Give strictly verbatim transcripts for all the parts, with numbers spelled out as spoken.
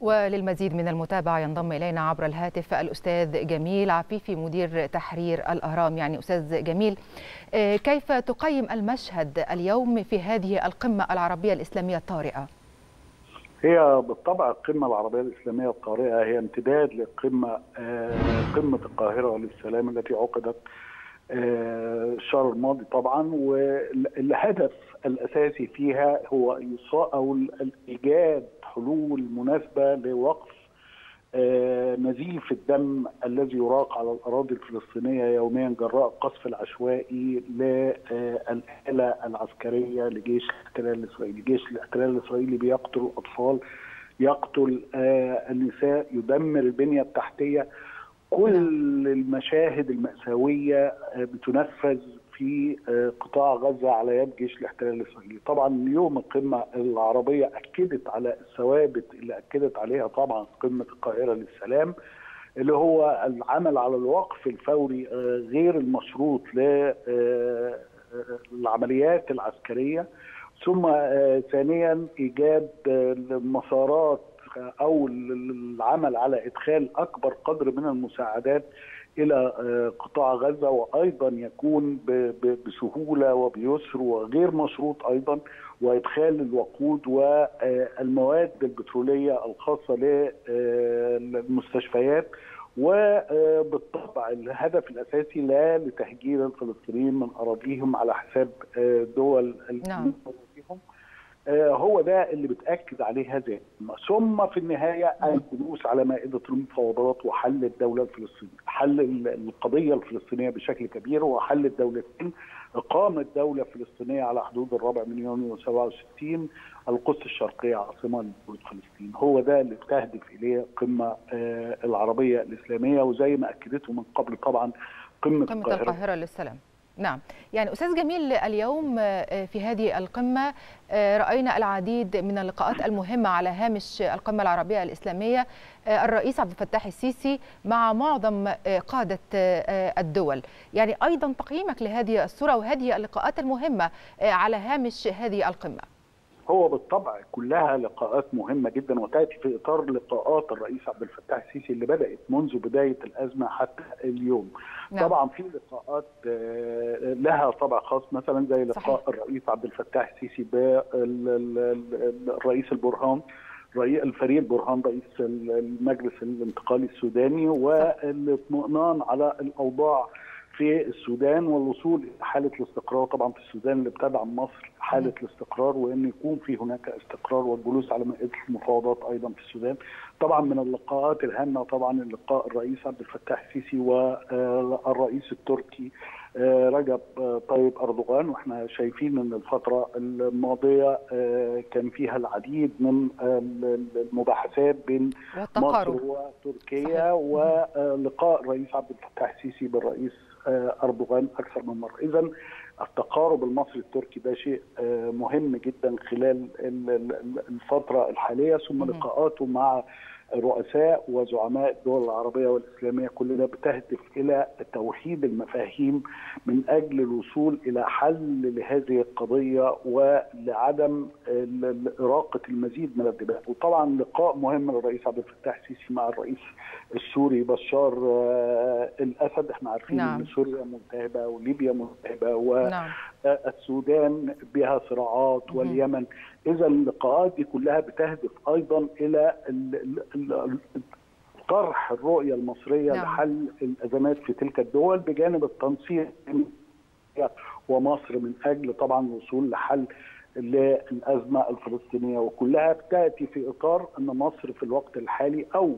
وللمزيد من المتابعة ينضم إلينا عبر الهاتف الأستاذ جميل عفيفي مدير تحرير الأهرام. يعني أستاذ جميل، كيف تقيم المشهد اليوم في هذه القمة العربية الإسلامية الطارئة؟ هي بالطبع القمة العربية الإسلامية الطارئة هي امتداد لقمة قمة القاهرة للسلام التي عقدت الشهر الماضي طبعا، والهدف الأساسي فيها هو إيصاء أو إيجاد حلول مناسبة لوقف نزيف الدم الذي يراق على الأراضي الفلسطينية يوميا جراء القصف العشوائي للآلة العسكرية لجيش الاحتلال الإسرائيلي. جيش الاحتلال الإسرائيلي بيقتل الأطفال، يقتل النساء، يدمر البنية التحتية. كل المشاهد المأساوية بتنفذ في قطاع غزة على يد جيش الاحتلال الإسرائيلي. طبعا اليوم القمة العربية أكدت على الثوابت اللي أكدت عليها طبعا قمة القاهرة للسلام، اللي هو العمل على الوقف الفوري غير المشروط للعمليات العسكرية، ثم ثانيا إيجاد المسارات أو العمل على إدخال أكبر قدر من المساعدات إلى قطاع غزة، وأيضا يكون بسهولة وبيسر وغير مشروط أيضا، وإدخال الوقود والمواد البترولية الخاصة للمستشفيات. وبالطبع الهدف الأساسي لا لتهجير الفلسطينيين من أراضيهم على حساب دول نعم هو ده اللي بتأكد عليه هذه، ثم في النهاية الجلوس على مائدة المفاوضات وحل الدولة الفلسطينية، حل القضية الفلسطينية بشكل كبير وحل الدولتين، إقامة دولة فلسطينية على حدود الرابع من يونيو سبعة وستين، القدس الشرقية عاصمة لدولة فلسطين. هو ده اللي بتهدف إليه القمة العربية الإسلامية، وزي ما أكدته من قبل طبعا قمة القاهرة, القاهرة للسلام. نعم، يعني أستاذ جميل اليوم في هذه القمة رأينا العديد من اللقاءات المهمة على هامش القمة العربية الإسلامية، الرئيس عبد الفتاح السيسي مع معظم قادة الدول، يعني أيضا تقييمك لهذه الصورة وهذه اللقاءات المهمة على هامش هذه القمة. هو بالطبع كلها لقاءات مهمة جدا، وتأتي في إطار لقاءات الرئيس عبد الفتاح السيسي اللي بدأت منذ بداية الأزمة حتى اليوم. نعم. طبعا في لقاءات لها طبع خاص، مثلا زي لقاء صحيح. الرئيس عبد الفتاح السيسي بالرئيس البرهان، الفريق البرهان رئيس المجلس الانتقالي السوداني، والاطمئنان على الأوضاع في السودان والوصول إلى حالة الاستقرار طبعا في السودان اللي بتدعم مصر حالة الاستقرار، وأن يكون في هناك استقرار والجلوس على مائدة المفاوضات أيضا في السودان. طبعا من اللقاءات الهامة طبعا اللقاء الرئيس عبد الفتاح السيسي والرئيس التركي رجب طيب أردوغان، واحنا شايفين أن الفترة الماضية كان فيها العديد من المباحثات بين مصر وتركيا، ولقاء الرئيس عبد الفتاح السيسي بالرئيس أردوغان أكثر من مرة. إذا التقارب المصري التركي ده شيء مهم جدا خلال الفترة الحالية، ثم لقاءاته مع رؤساء وزعماء الدول العربية والإسلامية، كل ده بتهدف إلى توحيد المفاهيم من أجل الوصول إلى حل لهذه القضية ولعدم إراقة المزيد من الدماء. وطبعا لقاء مهم للرئيس عبد الفتاح السيسي مع الرئيس السوري بشار الأسد. احنا عارفين نعم. أن سوريا ملتهبة وليبيا ملتهبة والسودان بها صراعات واليمن. إذا اللقاءات دي كلها بتهدف أيضا إلى طرح الرؤية المصرية نعم. لحل الأزمات في تلك الدول، بجانب التنسيق ومصر من أجل طبعا الوصول لحل للأزمة الفلسطينية. وكلها بتأتي في إطار أن مصر في الوقت الحالي أو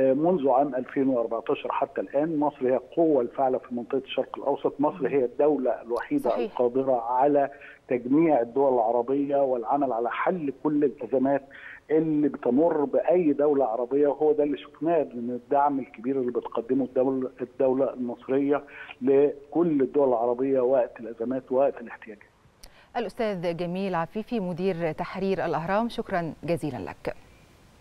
منذ عام ألفين وأربعة عشر حتى الآن مصر هي القوة الفاعلة في منطقة الشرق الأوسط. مصر هي الدولة الوحيدة صحيح. القادرة على تجميع الدول العربية والعمل على حل كل الأزمات اللي بتمر بأي دولة عربية، وهو ده اللي شفناه من الدعم الكبير اللي بتقدمه الدولة, الدولة المصرية لكل الدول العربية وقت الأزمات وقت الاحتياجات. الأستاذ جميل عفيفي مدير تحرير الأهرام، شكرا جزيلا لك.